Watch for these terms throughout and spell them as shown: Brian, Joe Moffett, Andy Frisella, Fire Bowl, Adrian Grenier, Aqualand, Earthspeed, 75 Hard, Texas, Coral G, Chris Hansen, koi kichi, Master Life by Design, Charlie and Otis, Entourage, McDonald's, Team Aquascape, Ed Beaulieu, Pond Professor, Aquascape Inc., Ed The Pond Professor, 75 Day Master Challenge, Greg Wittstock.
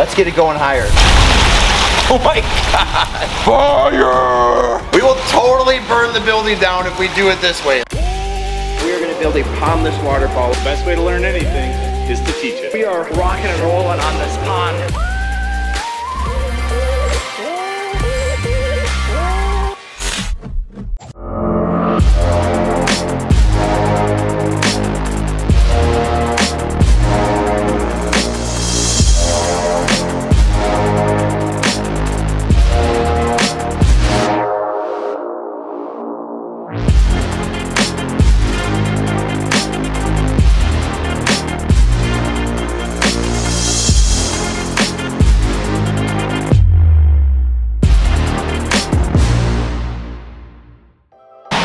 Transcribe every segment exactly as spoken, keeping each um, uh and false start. Let's get it going higher. Oh my God! Fire! We will totally burn the building down if we do it this way. We are going to build a pondless waterfall. The best way to learn anything is to teach it. We are rocking and rolling on this pond.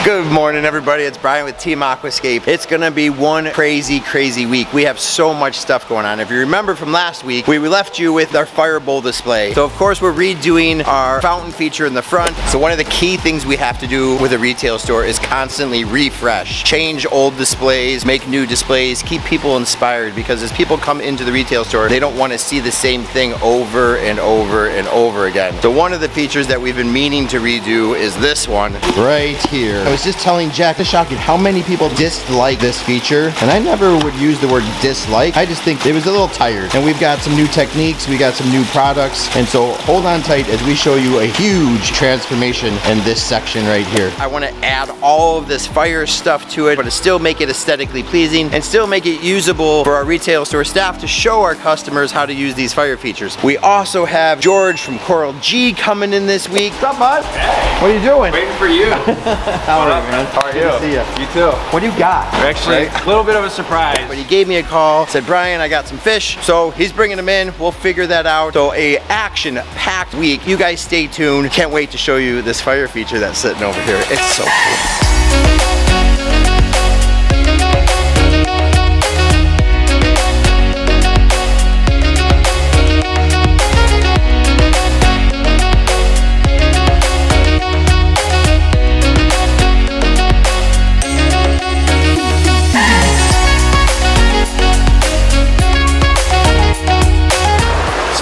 Good morning, everybody. It's Brian with Team Aquascape. It's gonna be one crazy, crazy week. We have so much stuff going on. If you remember from last week, we left you with our Fire Bowl display. So of course, we're redoing our fountain feature in the front. So one of the key things we have to do with a retail store is constantly refresh, change old displays, make new displays, keep people inspired, because as people come into the retail store, they don't wanna see the same thing over and over and over again. So one of the features that we've been meaning to redo is this one right here. I was just telling Jack, it's shocking how many people dislike this feature, and I never would use the word dislike. I just think it was a little tired, and we've got some new techniques, we got some new products, and so hold on tight as we show you a huge transformation in this section right here. I want to add all of this fire stuff to it, but to still make it aesthetically pleasing and still make it usable for our retail store staff to show our customers how to use these fire features. We also have George from Coral G coming in this week. What's up, bud? Hey. What are you doing? Waiting for you. How are you, man? How are you? Good to see you. You too. What do you got? Actually, right? A little bit of a surprise. But he gave me a call, said, Brian, I got some fish. So he's bringing them in. We'll figure that out. So a action-packed week. You guys stay tuned. Can't wait to show you this fire feature that's sitting over here. It's so cool.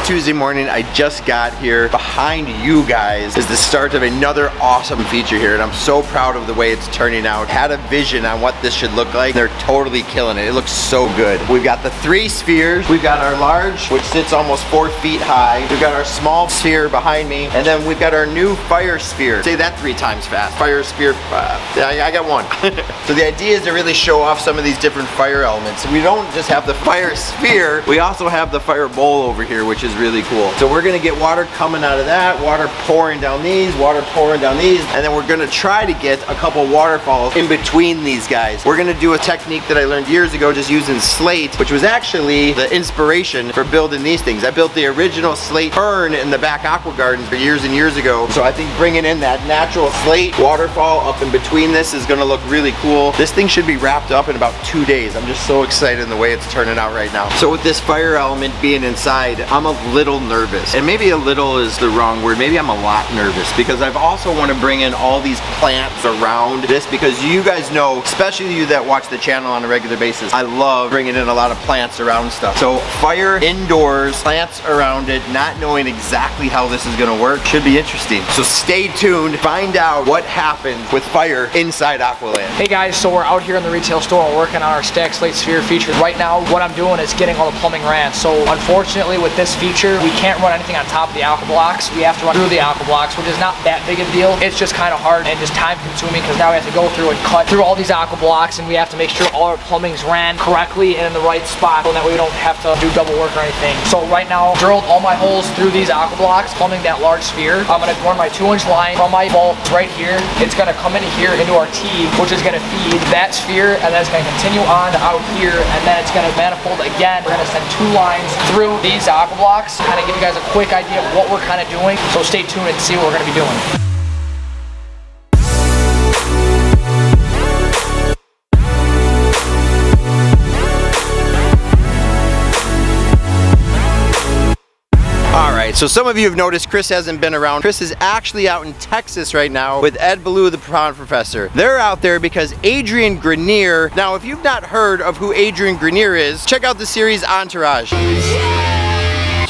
Tuesday morning, I just got here. Behind you guys is the start of another awesome feature here, and I'm so proud of the way it's turning out. Had a vision on what this should look like. They're totally killing it. It looks so good. We've got the three spheres. We've got our large, which sits almost four feet high. We've got our small sphere behind me, and then we've got our new fire sphere. Say that three times fast. Fire sphere, uh, I, I got one. So the idea is to really show off some of these different fire elements. We don't just have the fire sphere, we also have the fire bowl over here, which is really cool. So we're gonna get water coming out of that, water pouring down these, water pouring down these, and then we're gonna try to get a couple waterfalls in between these guys. We're gonna do a technique that I learned years ago just using slate, which was actually the inspiration for building these things. I built the original slate urn in the back aqua garden for years and years ago. So I think bringing in that natural slate waterfall up in between this is gonna look really cool. This thing should be wrapped up in about two days. I'm just so excited in the way it's turning out right now. So with this fire element being inside, I'm a little nervous, and maybe a little is the wrong word, maybe I'm a lot nervous, because I've also want to bring in all these plants around this, because you guys know, especially you that watch the channel on a regular basis, I love bringing in a lot of plants around stuff. So fire indoors, plants around it, not knowing exactly how this is going to work, should be interesting. So stay tuned, find out what happens with fire inside Aqualand. Hey guys, so we're out here in the retail store working on our stack slate sphere feature. Right now what I'm doing is getting all the plumbing ran, so unfortunately with this feature we can't run anything on top of the aqua blocks. We have to run through the aqua blocks, which is not that big a deal. It's just kind of hard and just time consuming, because now we have to go through and cut through all these aqua blocks, and we have to make sure all our plumbing's ran correctly and in the right spot so that we don't have to do double work or anything. So right now, drilled all my holes through these aqua blocks, plumbing that large sphere. I'm gonna run my two inch line from my bolt right here. It's gonna come into here into our T, which is gonna feed that sphere, and then it's gonna continue on out here, and then it's gonna manifold again. We're gonna send two lines through these aqua blocks, kind of give you guys a quick idea of what we're kind of doing. So stay tuned and see what we're going to be doing. So some of you have noticed Chris hasn't been around. Chris is actually out in Texas right now with Ed Beaulieu, the Pond Professor. They're out there because Adrian Grenier, now if you've not heard of who Adrian Grenier is, check out the series Entourage.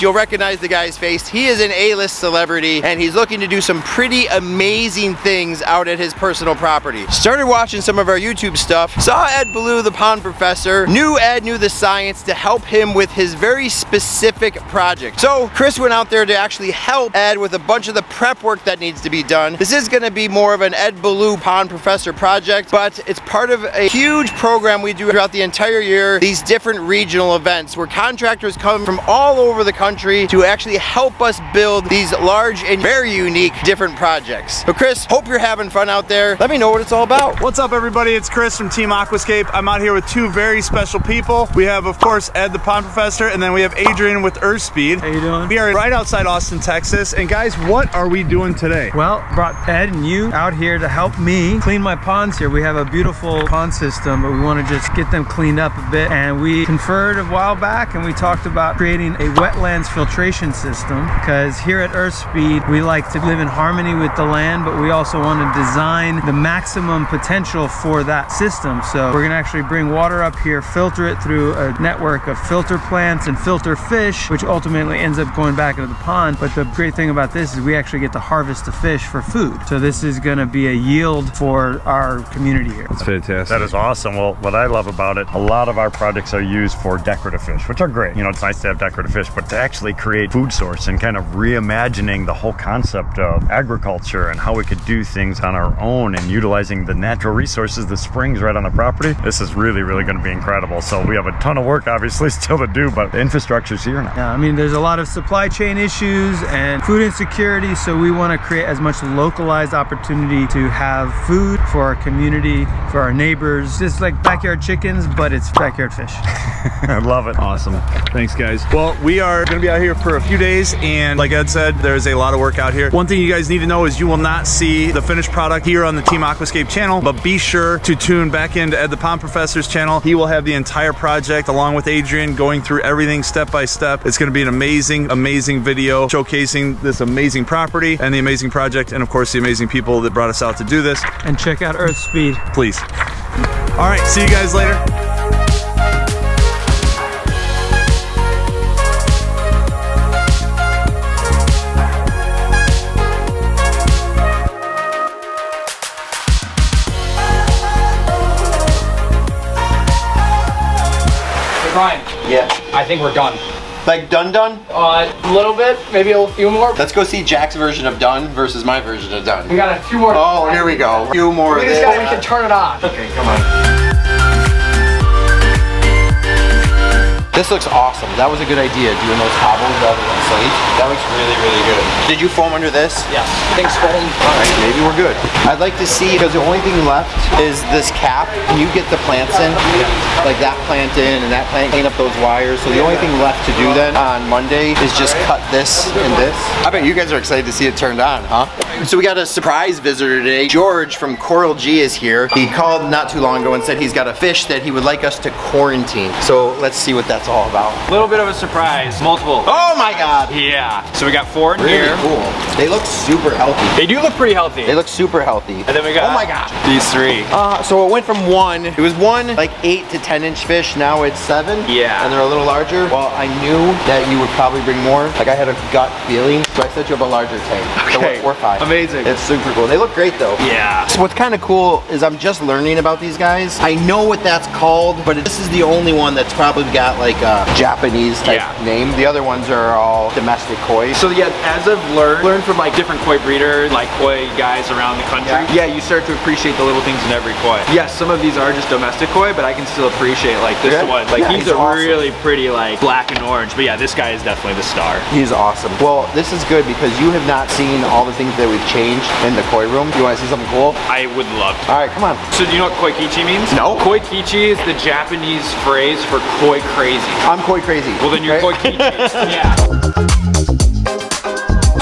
You'll recognize the guy's face. He is an A-list celebrity, and he's looking to do some pretty amazing things out at his personal property. Started watching some of our YouTube stuff, saw Ed Beaulieu, the Pond Professor, knew Ed, knew the science to help him with his very specific project. So Chris went out there to actually help Ed with a bunch of the prep work that needs to be done. This is gonna be more of an Ed Beaulieu Pond Professor project, but it's part of a huge program we do throughout the entire year, these different regional events where contractors come from all over the country to actually help us build these large and very unique different projects. So Chris, hope you're having fun out there. Let me know what it's all about. What's up everybody, it's Chris from Team Aquascape. I'm out here with two very special people. We have of course Ed the Pond Professor, and then we have Adrian with Earthspeed. How you doing? We are right outside Austin, Texas, and guys, what are we doing today? Well, brought Ed and you out here to help me clean my ponds here. We have a beautiful pond system, but we want to just get them cleaned up a bit, and we conferred a while back and we talked about creating a wetlands filtration system, because here at Earthspeed we like to live in harmony with the land, but we also want to design the maximum potential for that system. So we're gonna actually bring water up here, filter it through a network of filter plants and filter fish, which ultimately ends up going back into the pond. But the great thing about this is we actually get to harvest the fish for food. So this is gonna be a yield for our community here. That's fantastic. That is awesome. Well, what I love about it, a lot of our projects are used for decorative fish, which are great. You know, it's nice to have decorative fish, but to actually create food source and kind of reimagining the whole concept of agriculture and how we could do things on our own and utilizing the natural resources, the springs right on the property, this is really, really gonna be incredible. So we have a ton of work, obviously, still to do, but the infrastructure's here now. Yeah, I mean, there's a lot of supply chain issues and food insecurity, so we wanna create as much localized opportunity to have food for our community, for our neighbors. It's like backyard chickens, but it's backyard fish. I love it. Awesome. Thanks, guys. Well, we are gonna be out here for a few days, and like Ed said, there's a lot of work out here. One thing you guys need to know is you will not see the finished product here on the Team Aquascape channel, but be sure to tune back into Ed the Pond Professor's channel. He will have the entire project along with Adrian going through everything step by step. It's gonna be an amazing, amazing video showcasing this amazing property and the amazing project, and of course the amazing people that brought us out to do this. And check out Earthspeed, please. All right, see you guys later. Ryan. Yeah. I think we're done. Like done done? Uh, a little bit, maybe a few more. Let's go see Jack's version of done versus my version of done. We got a few more. Oh, here we go. A few more. We just gotta, we can turn it on. Okay, come on. This looks awesome. That was a good idea, doing those cobbles rather than slate. That looks really, really good. Did you foam under this? Yes. I think foam. All right, maybe we're good. I'd like to see, because the only thing left is this cap. Can you get the plants in? Yeah. Like that plant in and that plant, clean up those wires. So the only thing left to do then on Monday is just cut this and this. I bet you guys are excited to see it turned on, huh? So we got a surprise visitor today. George from Coral G is here. He called not too long ago and said he's got a fish that he would like us to quarantine. So let's see what that's all about. A little bit of a surprise, multiple. Oh my God. Yeah. So we got four in really here. Cool. They look super healthy. They do look pretty healthy. They look super healthy. And then we got, oh my God, these three. Uh, so it went from one, it was one like eight to ten inch fish, now it's seven. Yeah. And they're a little larger. Well, I knew that you would probably bring more. Like I had a gut feeling, so I set you up a larger tank. Okay. So we're fine. Amazing. It's super cool. They look great though. Yeah. So what's kind of cool is I'm just learning about these guys. I know what that's called, but this is the only one that's probably got like a Japanese type yeah. name. The other ones are all domestic koi. So yeah, as I've learned, learned from like different koi breeders, like koi guys around the country. Yeah. Yeah, you start to appreciate the little things in every koi. Yes, some of these are just domestic koi, but I can still appreciate Appreciate like this yeah. one. Like yeah, he's, he's a awesome. really pretty like black and orange. But yeah, this guy is definitely the star. He's awesome. Well, this is good because you have not seen all the things that we've changed in the koi room. You want to see something cool? I would love to. All right, come on. So do you know what koi kichi means? No. Koi kichi is the Japanese phrase for koi crazy. I'm koi crazy. Well, then you're right? Koi kichi. Yeah.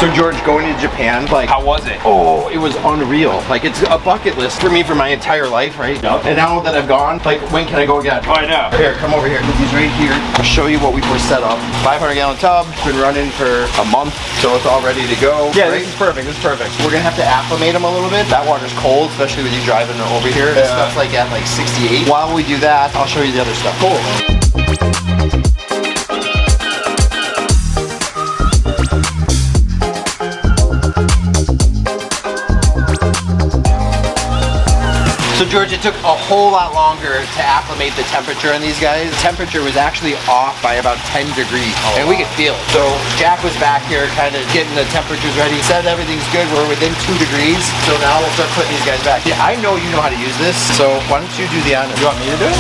So George, going to Japan, like how was it? Oh, it was unreal. Like it's a bucket list for me for my entire life, right? Yep. And now that I've gone, like when can I go again? Oh, I know. Here, come over here. He's right here. I'll show you what we were set up. five hundred gallon tub. It's been running for a month, so it's all ready to go. Yeah, right? This is perfect. This is perfect. We're gonna have to acclimate him a little bit. That water's cold, especially with you driving over here. Yeah. This stuff's like at like sixty-eight. While we do that, I'll show you the other stuff. Cool. George, it took a whole lot longer to acclimate the temperature on these guys. The temperature was actually off by about ten degrees, oh, and we could feel it. So Jack was back here kind of getting the temperatures ready. He said everything's good. We're within two degrees. So now we'll start putting these guys back. Yeah, I know you know how to use this, so why don't you do the honors? You want me to do it?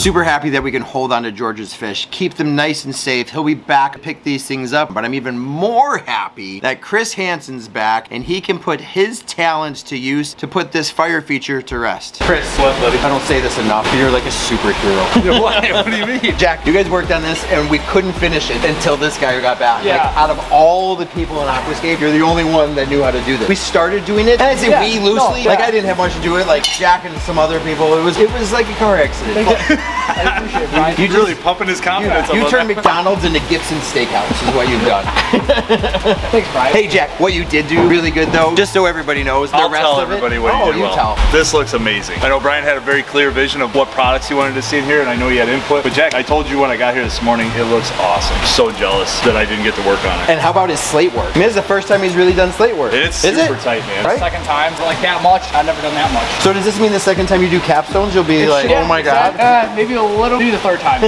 Super happy that we can hold on to George's fish, keep them nice and safe. He'll be back, pick these things up, but I'm even more happy that Chris Hansen's back and he can put his talents to use to put this fire feature to rest. Chris, what, buddy? I don't say this enough, but you're like a superhero. You know what? What do you mean? Jack, you guys worked on this and we couldn't finish it until this guy got back. Yeah. Like, out of all the people in Aquascape, you're the only one that knew how to do this. We started doing it, and I say yeah, we loosely, no, yeah. like I didn't have much to do it, like Jack and some other people. It was, it was like a car accident. I appreciate it, Brian. You're you really just, pumping his confidence up. You, you turned McDonald's into Gibson Steakhouse is what you've done. Thanks, Brian. Hey, Jack, what you did do really good, though, just so everybody knows, the I'll rest tell of everybody it, what you oh, did you well. Tell. This looks amazing. I know Brian had a very clear vision of what products he wanted to see in here, and I know he had input. But, Jack, I told you when I got here this morning, it looks awesome. I'm so jealous that I didn't get to work on it. And how about his slate work? I mean, this is the first time he's really done slate work. It's is super it? Tight, man. Right? Second time, but like that much. I've never done that much. So does this mean the second time you do capstones, you'll be it like, oh, my God. Exactly. Uh, maybe a little, maybe the third time.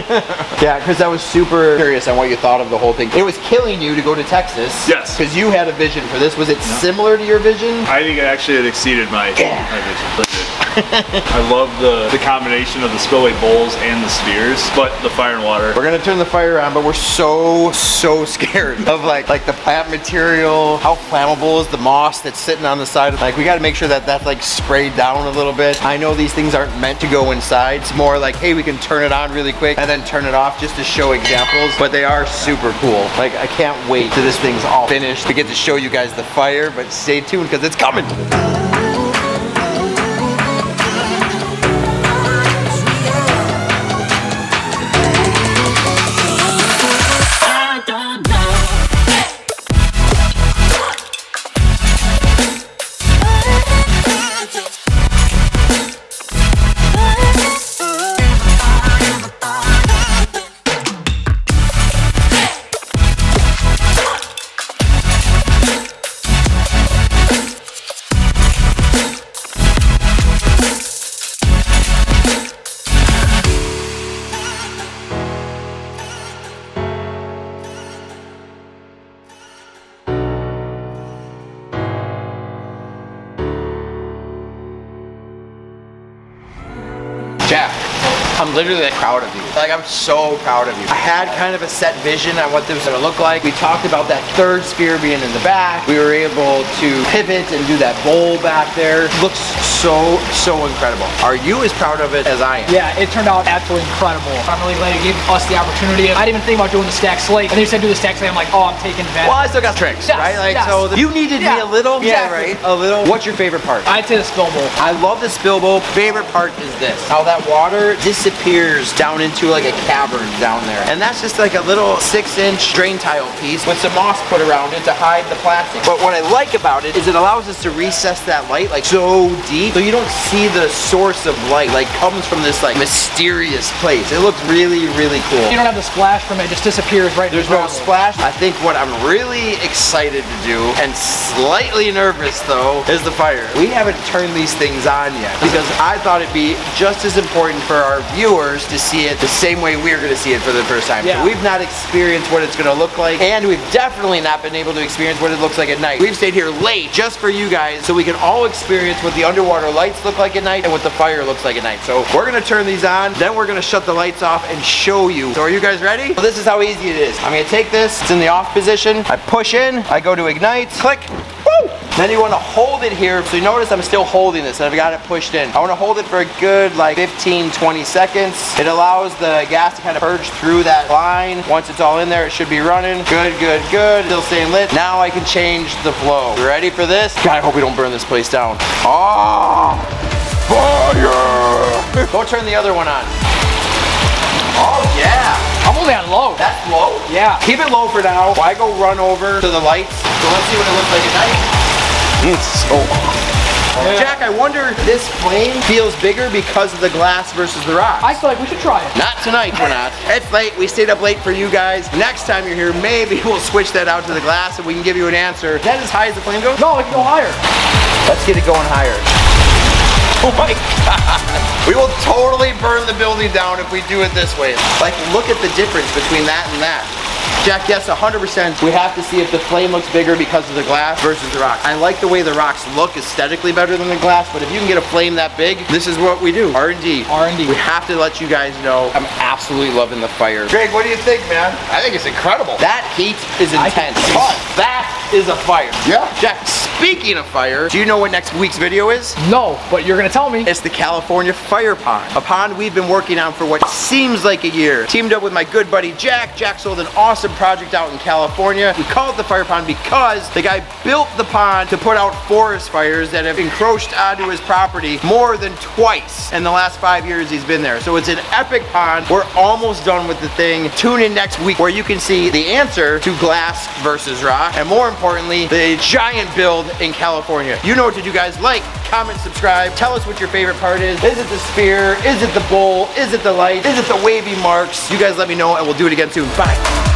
Yeah, because I was super curious on what you thought of the whole thing. It was killing you to go to Texas. Yes. Because you had a vision for this. Was it no. similar to your vision? I think it actually had exceeded my, yeah. my vision. I love the, the combination of the spillway bowls and the spheres, but the fire and water. We're gonna turn the fire on, but we're so, so scared of like like the plant material, how flammable is the moss that's sitting on the side. Like we gotta make sure that that's like sprayed down a little bit. I know these things aren't meant to go inside. It's more like, hey, we can turn it on really quick and then turn it off just to show examples, but they are super cool. Like I can't wait till this thing's all finished to get to show you guys the fire, but stay tuned because it's coming. I'm literally proud of you. Like, I'm so proud of you. I had kind of a set vision on what this was gonna look like. We talked about that third sphere being in the back. We were able to pivot and do that bowl back there. It looks so, so incredible. Are you as proud of it as I am? Yeah, it turned out absolutely incredible. I'm really glad it gave us the opportunity. I didn't even think about doing the stack slate. And they said do the stack slate, I'm like, oh, I'm taking advantage. Well, I still got tricks, yes, right? Like, yes. so the, you needed yeah. me a little. Yeah, exactly. right? A little. What's your favorite part? I'd say the spill bowl. I love the spill bowl. Favorite part is this. How that water disappears down into like a cavern down there. And that's just like a little six inch drain tile piece with some moss put around it to hide the plastic. But what I like about it is it allows us to recess that light like so deep so you don't see the source of light. Like comes from this like mysterious place. It looks really, really cool. You don't have the splash from it, it just disappears right There's no splash. I think what I'm really excited to do and slightly nervous though is the fire. We haven't turned these things on yet because I thought it'd be just as important for our viewers to see it the same way we're gonna see it for the first time. Yeah. So we've not experienced what it's gonna look like, and we've definitely not been able to experience what it looks like at night. We've stayed here late just for you guys so we can all experience what the underwater lights look like at night and what the fire looks like at night. So we're gonna turn these on, then we're gonna shut the lights off and show you. So are you guys ready? Well, this is how easy it is. I'm gonna take this, it's in the off position, I push in, I go to ignite, click, woo! Then you wanna hold it here. So you notice I'm still holding this and I've got it pushed in. I wanna hold it for a good like fifteen, twenty seconds. It allows the gas to kind of purge through that line. Once it's all in there, it should be running. Good, good, good. Still staying lit. Now I can change the flow. You ready for this? God, I hope we don't burn this place down. Oh, fire! Go turn the other one on. Oh yeah! I'm only on low. That's low? Yeah. Keep it low for now. Well, I go run over to the lights. So let's see what it looks like at night. It's so awesome. Yeah. Jack, I wonder if this plane feels bigger because of the glass versus the rock. I feel like we should try it. Not tonight, we're not. It's late, we stayed up late for you guys. Next time you're here, maybe we'll switch that out to the glass and we can give you an answer. Is that as high as the plane goes? No, it can go higher. Let's get it going higher. Oh my God. We will totally burn the building down if we do it this way. Like, look at the difference between that and that. Jack, yes, one hundred percent. We have to see if the flame looks bigger because of the glass versus the rock. I like the way the rocks look aesthetically better than the glass, but if you can get a flame that big, this is what we do. R and D. R and D. We have to let you guys know. I'm absolutely loving the fire. Greg, what do you think, man? I think it's incredible. That heat is intense. But that is a fire. Yeah. Jack, speaking of fire, do you know what next week's video is? No, but you're gonna tell me. It's the California Fire Pond. A pond we've been working on for what seems like a year. Teamed up with my good buddy Jack. Jack sold an awesome project out in California. We call it the Fire Pond because the guy built the pond to put out forest fires that have encroached onto his property more than twice in the last five years he's been there. So it's an epic pond. We're almost done with the thing. Tune in next week where you can see the answer to glass versus rock, and more importantly, the giant build in California. You know what to do, guys. Like, comment, subscribe. Tell us what your favorite part is. Is it the sphere? Is it the bowl? Is it the light? Is it the wavy marks? You guys let me know and we'll do it again soon. Bye.